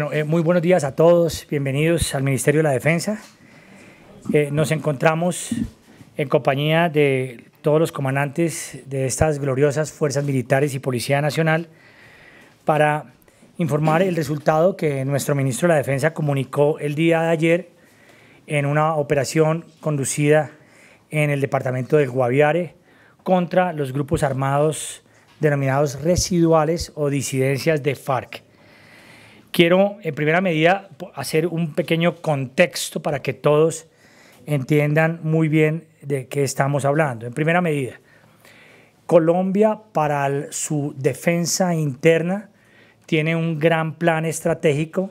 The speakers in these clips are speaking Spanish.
Bueno, muy buenos días a todos, bienvenidos al Ministerio de la Defensa. Nos encontramos en compañía de todos los comandantes de estas gloriosas Fuerzas Militares y Policía Nacional para informar el resultado que nuestro ministro de la Defensa comunicó el día de ayer en una operación conducida en el departamento del Guaviare contra los grupos armados denominados residuales o disidencias de FARC. Quiero, en primera medida, hacer un pequeño contexto para que todos entiendan muy bien de qué estamos hablando. En primera medida, Colombia, para su defensa interna, tiene un gran plan estratégico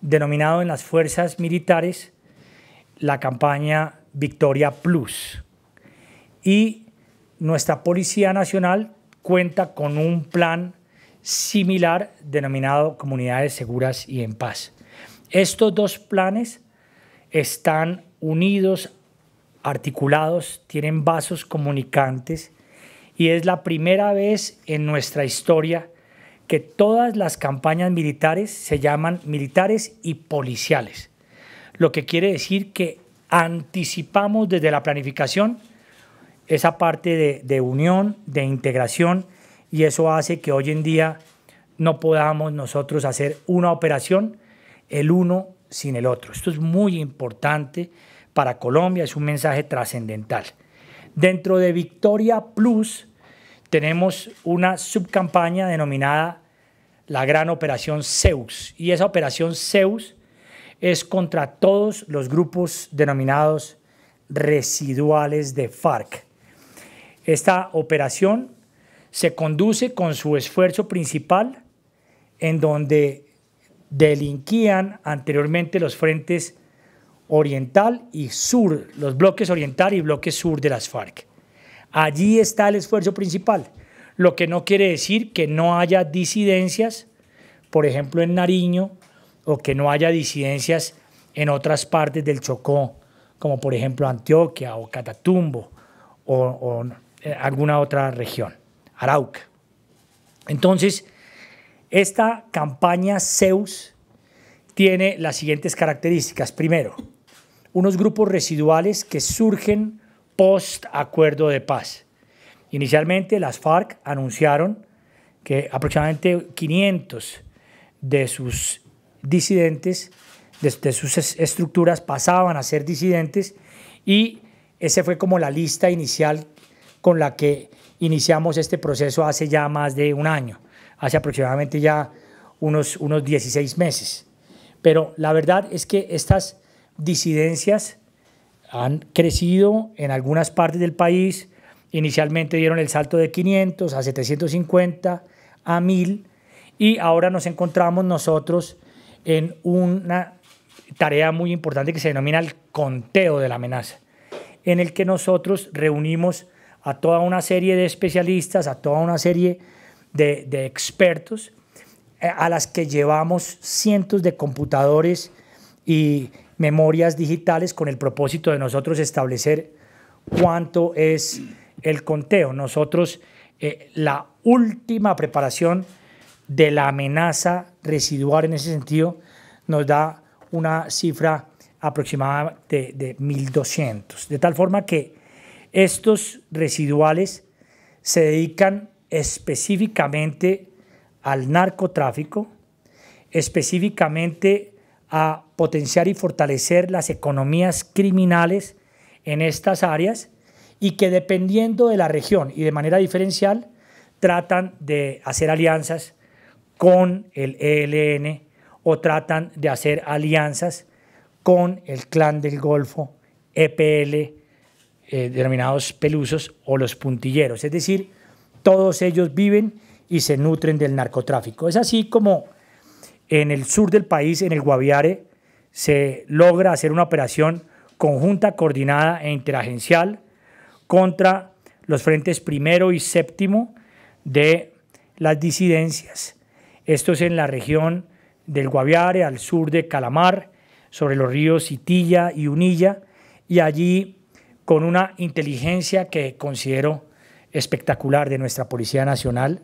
denominado en las fuerzas militares la campaña Victoria Plus. Y nuestra Policía Nacional cuenta con un plan similar denominado Comunidades Seguras y en Paz. Estos dos planes están unidos, articulados, tienen vasos comunicantes y es la primera vez en nuestra historia que todas las campañas militares se llaman militares y policiales, lo que quiere decir que anticipamos desde la planificación esa parte de unión, de integración, y eso hace que hoy en día no podamos nosotros hacer una operación el uno sin el otro. Esto es muy importante para Colombia, es un mensaje trascendental. Dentro de Victoria Plus tenemos una subcampaña denominada la gran operación Zeus, y esa operación Zeus es contra todos los grupos denominados residuales de FARC. Esta operación se conduce con su esfuerzo principal en donde delinquían anteriormente los frentes oriental y sur, los bloques oriental y bloque sur de las FARC. Allí está el esfuerzo principal, lo que no quiere decir que no haya disidencias, por ejemplo en Nariño, o que no haya disidencias en otras partes del Chocó, como por ejemplo Antioquia o Catatumbo o alguna otra región, Arauca. Entonces, esta campaña Zeus tiene las siguientes características. Primero, unos grupos residuales que surgen post acuerdo de paz. Inicialmente, las FARC anunciaron que aproximadamente 500 de sus disidentes, de sus estructuras, pasaban a ser disidentes, y ese fue como la lista inicial con la que iniciamos este proceso hace ya más de un año. Hace aproximadamente ya unos 16 meses. Pero la verdad es que estas disidencias han crecido en algunas partes del país. Inicialmente dieron el salto de 500 a 750 a 1000, y ahora nos encontramos nosotros en una tarea muy importante que se denomina el conteo de la amenaza, en el que nosotros reunimos a toda una serie de especialistas, a toda una serie de expertos, a las que llevamos cientos de computadores y memorias digitales con el propósito de nosotros establecer cuánto es el conteo. Nosotros, la última preparación de la amenaza residual en ese sentido nos da una cifra aproximada de 1.200, de tal forma que estos residuales se dedican específicamente al narcotráfico, específicamente a potenciar y fortalecer las economías criminales en estas áreas, y que dependiendo de la región y de manera diferencial tratan de hacer alianzas con el ELN o tratan de hacer alianzas con el Clan del Golfo, EPL, denominados pelusos o los puntilleros. Es decir, todos ellos viven y se nutren del narcotráfico. Es así como en el sur del país, en el Guaviare, se logra hacer una operación conjunta, coordinada e interagencial contra los frentes primero y séptimo de las disidencias. Esto es en la región del Guaviare, al sur de Calamar, sobre los ríos Itilla y Unilla, y allí con una inteligencia que considero espectacular de nuestra Policía Nacional,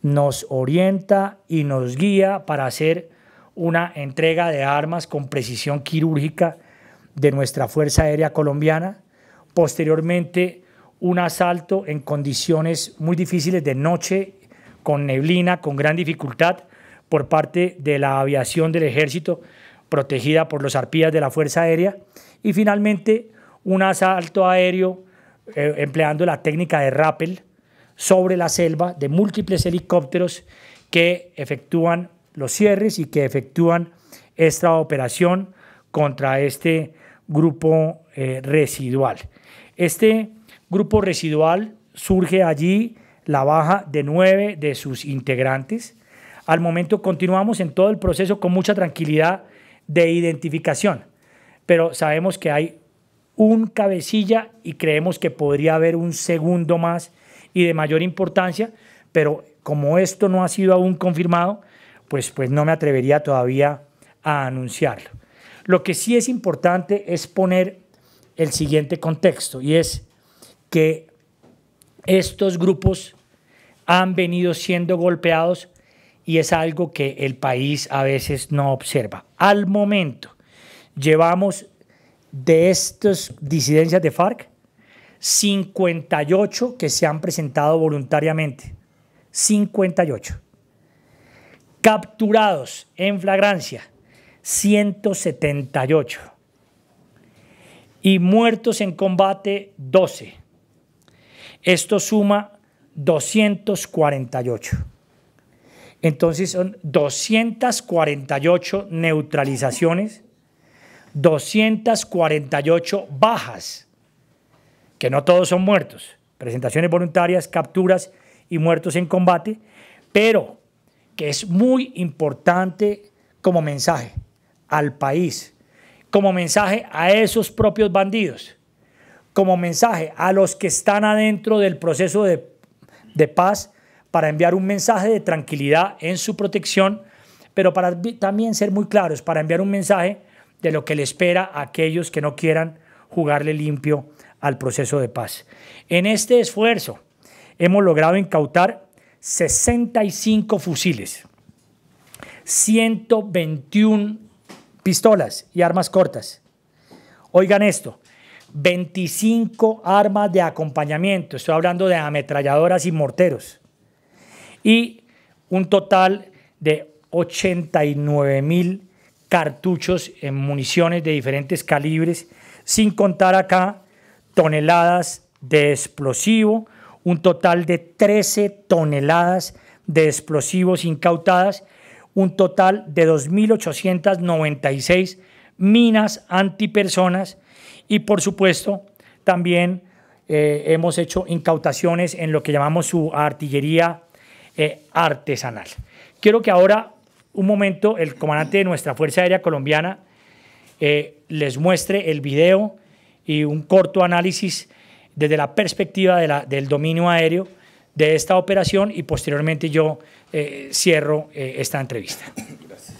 nos orienta y nos guía para hacer una entrega de armas con precisión quirúrgica de nuestra Fuerza Aérea Colombiana, posteriormente un asalto en condiciones muy difíciles de noche, con neblina, con gran dificultad por parte de la aviación del ejército protegida por los Arpías de la Fuerza Aérea, y finalmente un asalto aéreo empleando la técnica de rappel sobre la selva de múltiples helicópteros que efectúan los cierres y que efectúan esta operación contra este grupo residual. Este grupo residual surge allí la baja de 9 de sus integrantes. Al momento continuamos en todo el proceso con mucha tranquilidad de identificación, pero sabemos que hay un cabecilla y creemos que podría haber un segundo más y de mayor importancia, pero como esto no ha sido aún confirmado, pues no me atrevería todavía a anunciarlo. Lo que sí es importante es poner el siguiente contexto, y es que estos grupos han venido siendo golpeados y es algo que el país a veces no observa. Al momento llevamos de estas disidencias de FARC 58 que se han presentado voluntariamente, 58. Capturados en flagrancia, 178. Y muertos en combate, 12. Esto suma 248. Entonces son 248 neutralizaciones, 248 bajas, que no todos son muertos, presentaciones voluntarias, capturas y muertos en combate, pero que es muy importante como mensaje al país, como mensaje a esos propios bandidos, como mensaje a los que están adentro del proceso de paz, para enviar un mensaje de tranquilidad en su protección, pero para también ser muy claros, para enviar un mensaje de lo que le espera a aquellos que no quieran jugarle limpio al proceso de paz. En este esfuerzo hemos logrado incautar 65 fusiles, 121 pistolas y armas cortas. Oigan esto, 25 armas de acompañamiento, estoy hablando de ametralladoras y morteros, y un total de 89.000 cartuchos en municiones de diferentes calibres, sin contar acá toneladas de explosivo, un total de 13 toneladas de explosivos incautadas, un total de 2.896 minas antipersonas y, por supuesto, también hemos hecho incautaciones en lo que llamamos su artillería artesanal. Quiero que ahora, un momento, el comandante de nuestra Fuerza Aérea Colombiana les muestre el video y un corto análisis desde la perspectiva de del dominio aéreo de esta operación, y posteriormente yo cierro esta entrevista. Gracias.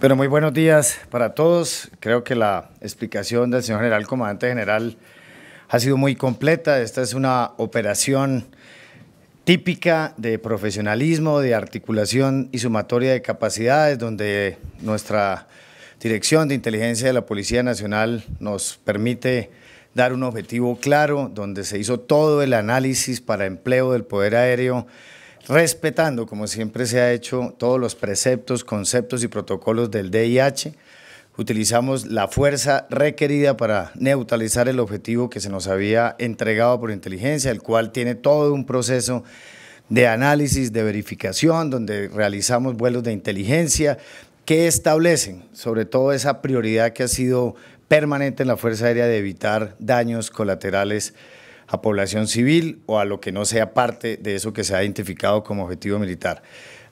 Bueno, muy buenos días para todos. Creo que la explicación del señor general, comandante general, ha sido muy completa. Esta es una operación típica de profesionalismo, de articulación y sumatoria de capacidades, donde nuestra Dirección de Inteligencia de la Policía Nacional nos permite dar un objetivo claro, donde se hizo todo el análisis para empleo del poder aéreo, respetando, como siempre se ha hecho, todos los preceptos, conceptos y protocolos del DIH. Utilizamos la fuerza requerida para neutralizar el objetivo que se nos había entregado por inteligencia, el cual tiene todo un proceso de análisis, de verificación, donde realizamos vuelos de inteligencia que establecen sobre todo esa prioridad que ha sido permanente en la Fuerza Aérea de evitar daños colaterales a población civil o a lo que no sea parte de eso que se ha identificado como objetivo militar.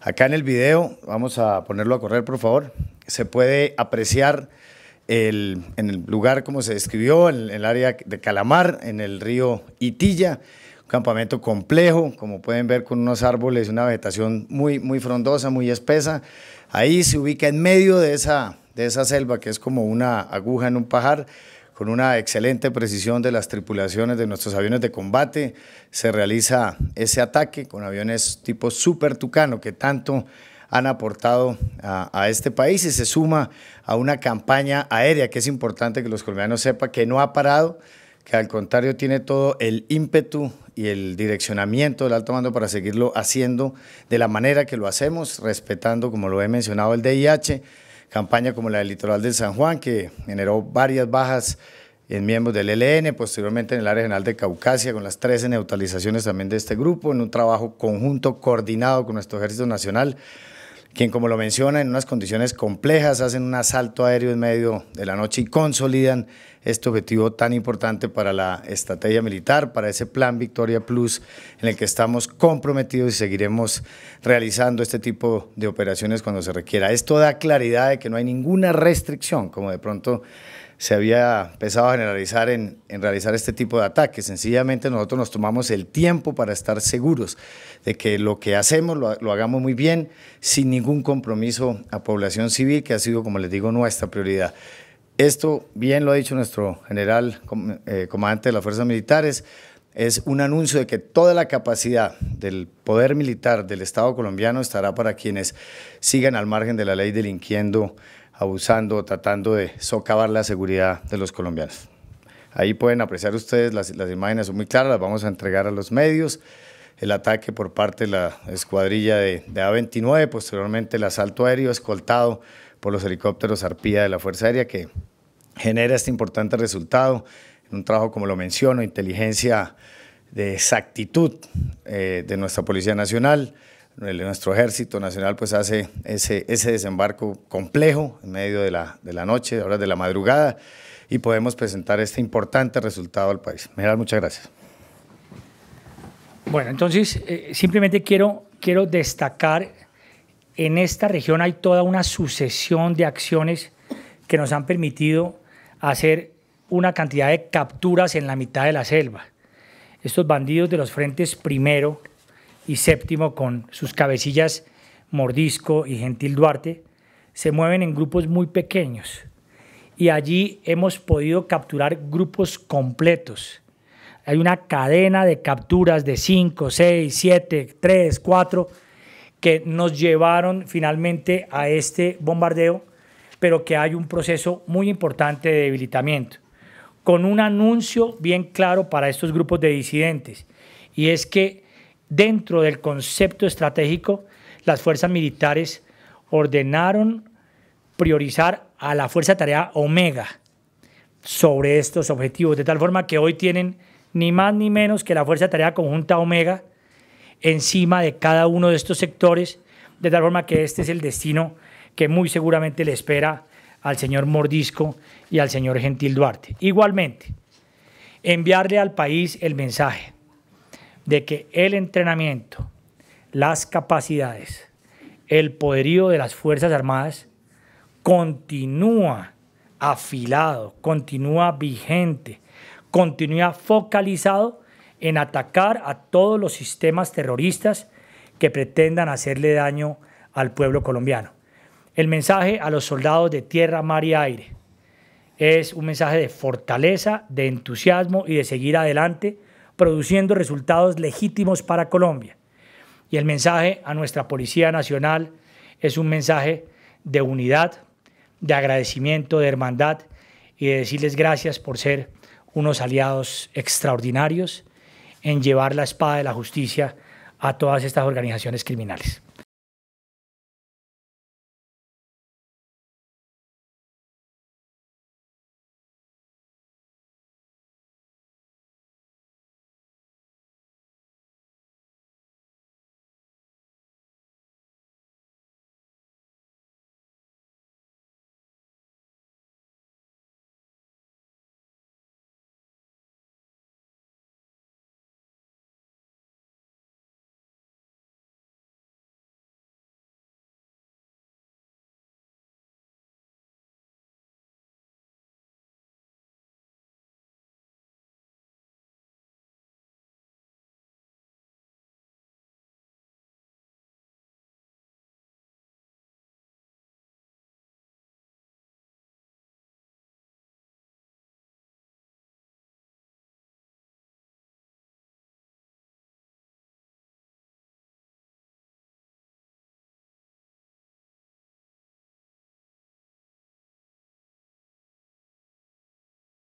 Acá en el video, vamos a ponerlo a correr por favor, se puede apreciar en el lugar como se describió, en el área de Calamar, en el río Itilla, un campamento complejo, como pueden ver, con unos árboles, una vegetación muy frondosa, muy espesa. Ahí se ubica en medio de esa selva, que es como una aguja en un pajar, con una excelente precisión de las tripulaciones de nuestros aviones de combate. Se realiza ese ataque con aviones tipo Super Tucano, que tanto han aportado a este país, y se suma a una campaña aérea que es importante que los colombianos sepan que no ha parado, que al contrario tiene todo el ímpetu y el direccionamiento del alto mando para seguirlo haciendo de la manera que lo hacemos, respetando, como lo he mencionado, el DIH, campaña como la del litoral del San Juan, que generó varias bajas en miembros del ELN, posteriormente en el área general de Caucasia, con las 13 neutralizaciones también de este grupo, en un trabajo conjunto, coordinado con nuestro Ejército Nacional, quien, como lo menciona, en unas condiciones complejas hacen un asalto aéreo en medio de la noche y consolidan este objetivo tan importante para la estrategia militar, para ese plan Victoria Plus en el que estamos comprometidos y seguiremos realizando este tipo de operaciones cuando se requiera. Esto da claridad de que no hay ninguna restricción, como de pronto se había empezado a generalizar en realizar este tipo de ataques. Sencillamente nosotros nos tomamos el tiempo para estar seguros de que lo que hacemos lo hagamos muy bien, sin ningún compromiso a población civil, que ha sido, como les digo, nuestra prioridad. Esto, bien lo ha dicho nuestro general comandante de las Fuerzas Militares, es un anuncio de que toda la capacidad del poder militar del Estado colombiano estará para quienes sigan al margen de la ley delinquiendo, abusando o tratando de socavar la seguridad de los colombianos. Ahí pueden apreciar ustedes, las imágenes son muy claras, las vamos a entregar a los medios, el ataque por parte de la escuadrilla de A-29, posteriormente el asalto aéreo escoltado por los helicópteros Arpía de la Fuerza Aérea, que genera este importante resultado, un trabajo, como lo menciono, inteligencia de exactitud de nuestra Policía Nacional. Nuestro Ejército Nacional pues hace ese desembarco complejo en medio de la noche, horas de la madrugada, y podemos presentar este importante resultado al país. General, muchas gracias. Bueno, entonces simplemente quiero destacar, en esta región hay toda una sucesión de acciones que nos han permitido hacer una cantidad de capturas en la mitad de la selva. Estos bandidos de los frentes primero y séptimo, con sus cabecillas Mordisco y Gentil Duarte, se mueven en grupos muy pequeños, y allí hemos podido capturar grupos completos. Hay una cadena de capturas de 5, 6, 7, 3, 4 que nos llevaron finalmente a este bombardeo, pero que hay un proceso muy importante de debilitamiento, con un anuncio bien claro para estos grupos de disidentes, y es que dentro del concepto estratégico, las fuerzas militares ordenaron priorizar a la Fuerza de Tarea Omega sobre estos objetivos, de tal forma que hoy tienen ni más ni menos que la Fuerza de Tarea Conjunta Omega encima de cada uno de estos sectores, de tal forma que este es el destino que muy seguramente le espera al señor Mordisco y al señor Gentil Duarte. Igualmente, enviarle al país el mensaje de que el entrenamiento, las capacidades, el poderío de las Fuerzas Armadas continúa afilado, continúa vigente, continúa focalizado en atacar a todos los sistemas terroristas que pretendan hacerle daño al pueblo colombiano. El mensaje a los soldados de tierra, mar y aire es un mensaje de fortaleza, de entusiasmo y de seguir adelante, produciendo resultados legítimos para Colombia. Y el mensaje a nuestra Policía Nacional es un mensaje de unidad, de agradecimiento, de hermandad, y de decirles gracias por ser unos aliados extraordinarios en llevar la espada de la justicia a todas estas organizaciones criminales.